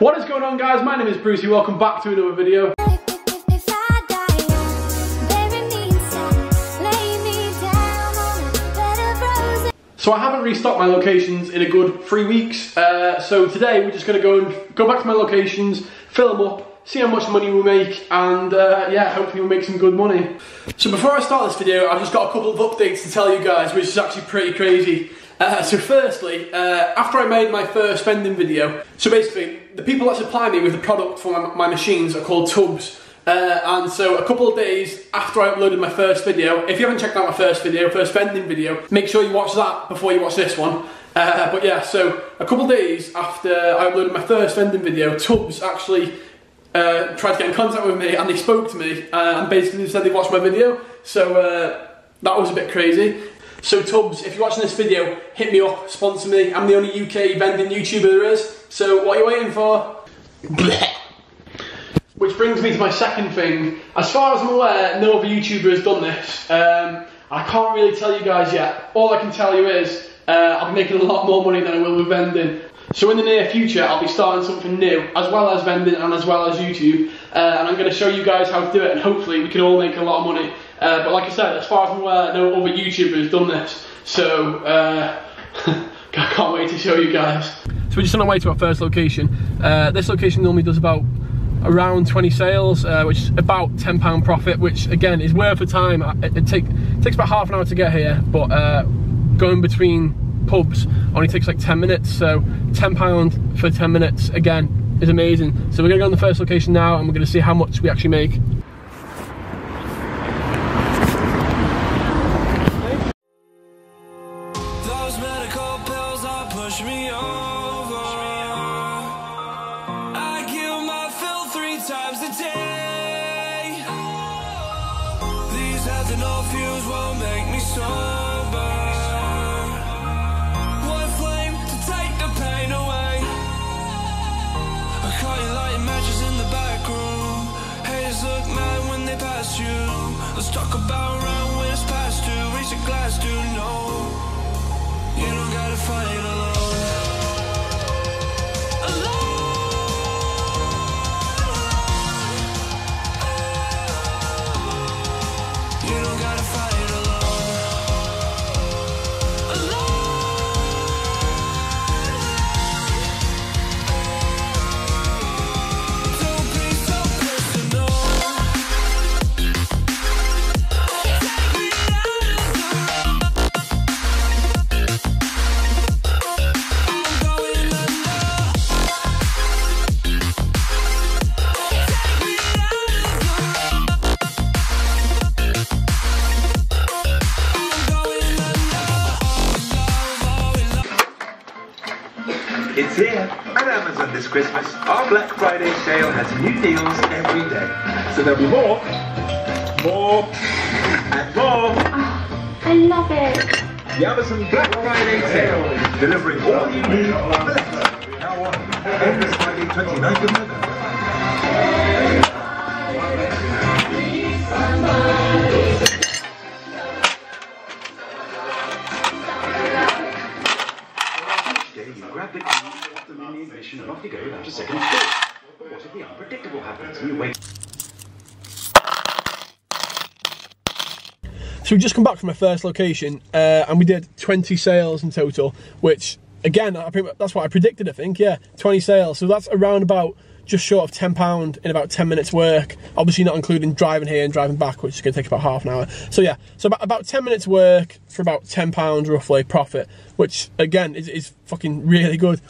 What is going on, guys? My name is Brucey. Welcome back to another video. So I haven't restocked my locations in a good 3 weeks. So today we're just going to go back to my locations, fill them up, see how much money we make, and yeah, hopefully we'll make some good money. So before I start this video, I've just got a couple of updates to tell you guys, which is actually pretty crazy. So firstly, after I made my first vending video, so basically the people that supply me with the product for my machines are called Tubbs. And so a couple of days after I uploaded my first video, if you haven't checked out my first vending video, make sure you watch that before you watch this one. But yeah, so a couple of days after I uploaded my first vending video, Tubbs actually tried to get in contact with me, and they spoke to me and basically said they watched my video. So that was a bit crazy. So Tubbs, if you're watching this video, hit me up, sponsor me. I'm the only UK vending YouTuber there is, so what are you waiting for? Blech. Which brings me to my second thing. As far as I'm aware, no other YouTuber has done this. I can't really tell you guys yet. All I can tell you is I'm making a lot more money than I will with vending. So in the near future, I'll be starting something new, as well as vending and as well as YouTube. And I'm going to show you guys how to do it, and hopefully we can all make a lot of money. But like I said, as far as I'm aware, no other YouTuber has done this. So I can't wait to show you guys. So we're just on our way to our first location. This location normally does about around 20 sales, which is about £10 profit, which again is worth the time. It takes about half an hour to get here, but going between pubs only takes like 10 minutes, so £10 for 10 minutes again is amazing. So we're gonna go on the first location now, and we're gonna see how much we actually make. Those medical pills are push me on. No fuse won't make me sober. One flame to take the pain away. I call you lighting matches in the back room. Haters look mad when they pass you. Let's talk about round when it's past due. Reach a glass, do no. You don't gotta fight alone. It's here at Amazon this Christmas. Our Black Friday sale has new deals every day. So there'll be more, and more. Oh, I love it. The Amazon Black Friday sale, delivering all you need for better. Now on, every Friday, 29th of November. Off you go without a second thought. But what if the unpredictable happens and you wait? So we've just come back from our first location, and we did 20 sales in total, which again, that's what I predicted, I think. Yeah, 20 sales. So that's around about just short of £10 in about 10 minutes work. Obviously not including driving here and driving back, which is going to take about half an hour. So yeah, so about 10 minutes work for about £10 roughly profit, which again is fucking really good.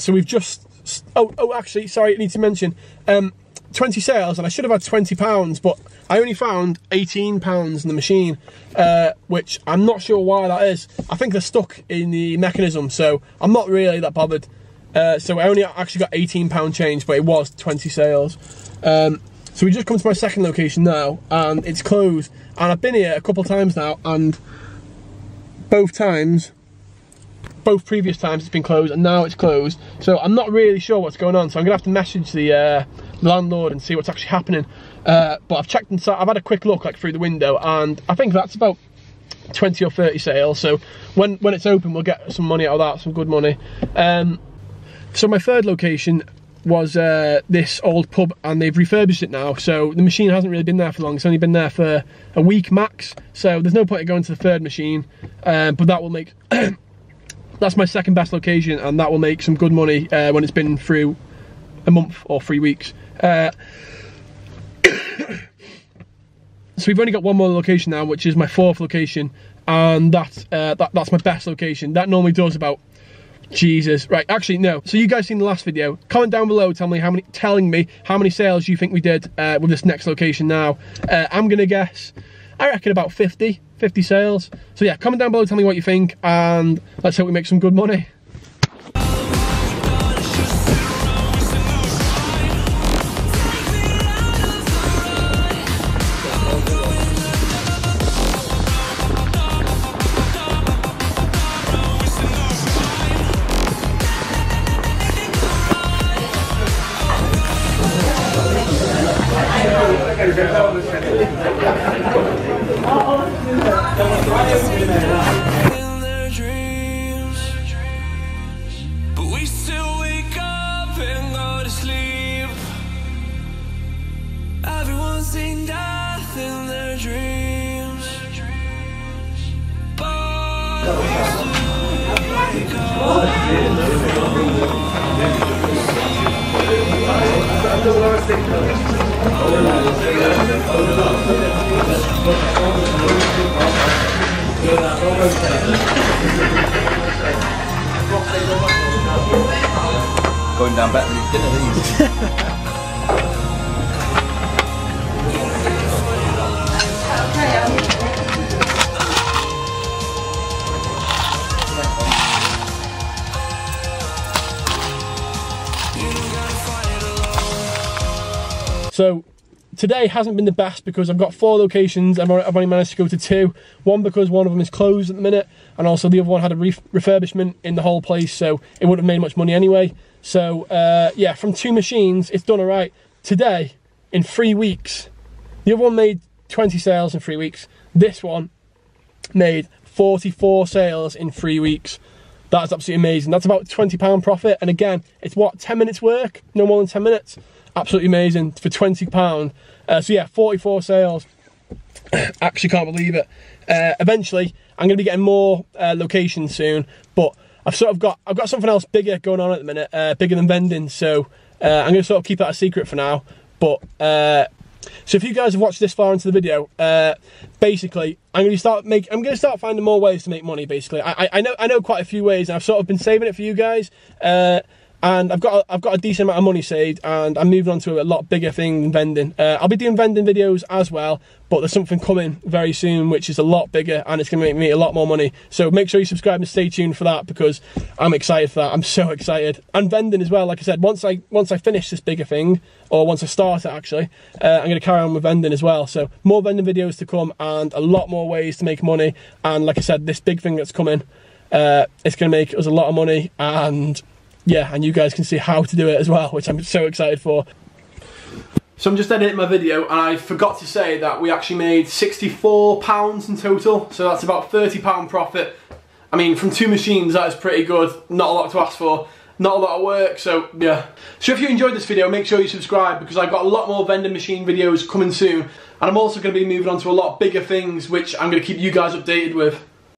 So we've just, oh actually, sorry, I need to mention, 20 sales, and I should have had £20, but I only found £18 in the machine, which I'm not sure why that is. I think they're stuck in the mechanism, so I'm not really that bothered. So I only actually got £18 change, but it was 20 sales. So we just come to my second location now, and it's closed. And I've been here a couple of times now, and both previous times it's been closed, and now it's closed. So I'm not really sure what's going on. So I'm gonna have to message the landlord and see what's actually happening. But I've checked inside. I've had a quick look, like through the window, and I think that's about 20 or 30 sales. So when it's open, we'll get some money out of that, some good money. So my third location, was this old pub, and they've refurbished it now, so the machine hasn't really been there for long. It's only been there for a week max, so there's no point in going to the third machine, but that will make that's my second best location, and that will make some good money when it's been through a month or 3 weeks. So we've only got one more location now, which is my fourth location, and that's my best location. That normally does about, Jesus, right, actually no. So you guys seen the last video, comment down below telling me how many sales you think we did with this next location now. I'm gonna guess, I reckon about 50 sales. So yeah, comment down below, tell me what you think, and let's hope we make some good money. Going down better than dinner these. So today hasn't been the best because I've got four locations and I've only managed to go to two. One because one of them is closed at the minute, and also the other one had a refurbishment in the whole place, so it wouldn't have made much money anyway. So yeah, from two machines, it's done all right. Today, in 3 weeks, the other one made 20 sales in 3 weeks. This one made 44 sales in 3 weeks. That's absolutely amazing. That's about £20 profit. And again, it's what, 10 minutes work? No more than 10 minutes. Absolutely amazing for £20. So yeah, 44 sales. Actually can't believe it. Eventually, I'm going to be getting more locations soon, but I've got something else bigger going on at the minute, bigger than vending. So I'm going to sort of keep that a secret for now. But so if you guys have watched this far into the video, basically I'm going to start finding more ways to make money. Basically, I know quite a few ways, and I've sort of been saving it for you guys. And I've got a decent amount of money saved, and I'm moving on to a lot bigger thing than vending. I'll be doing vending videos as well, but there's something coming very soon which is a lot bigger, and it's going to make me a lot more money. So make sure you subscribe and stay tuned for that, because I'm excited for that. I'm so excited. And vending as well, like I said, once I finish this bigger thing, or once I start it actually, I'm going to carry on with vending as well. So more vending videos to come, and a lot more ways to make money. And like I said, this big thing that's coming, it's going to make us a lot of money, and yeah, and you guys can see how to do it as well, which I'm so excited for. So I'm just editing my video, and I forgot to say that we actually made £64 in total, so that's about £30 profit. I mean, from two machines, that is pretty good. Not a lot to ask for, not a lot of work, so yeah. So if you enjoyed this video, make sure you subscribe, because I've got a lot more vending machine videos coming soon, and I'm also going to be moving on to a lot bigger things, which I'm going to keep you guys updated with.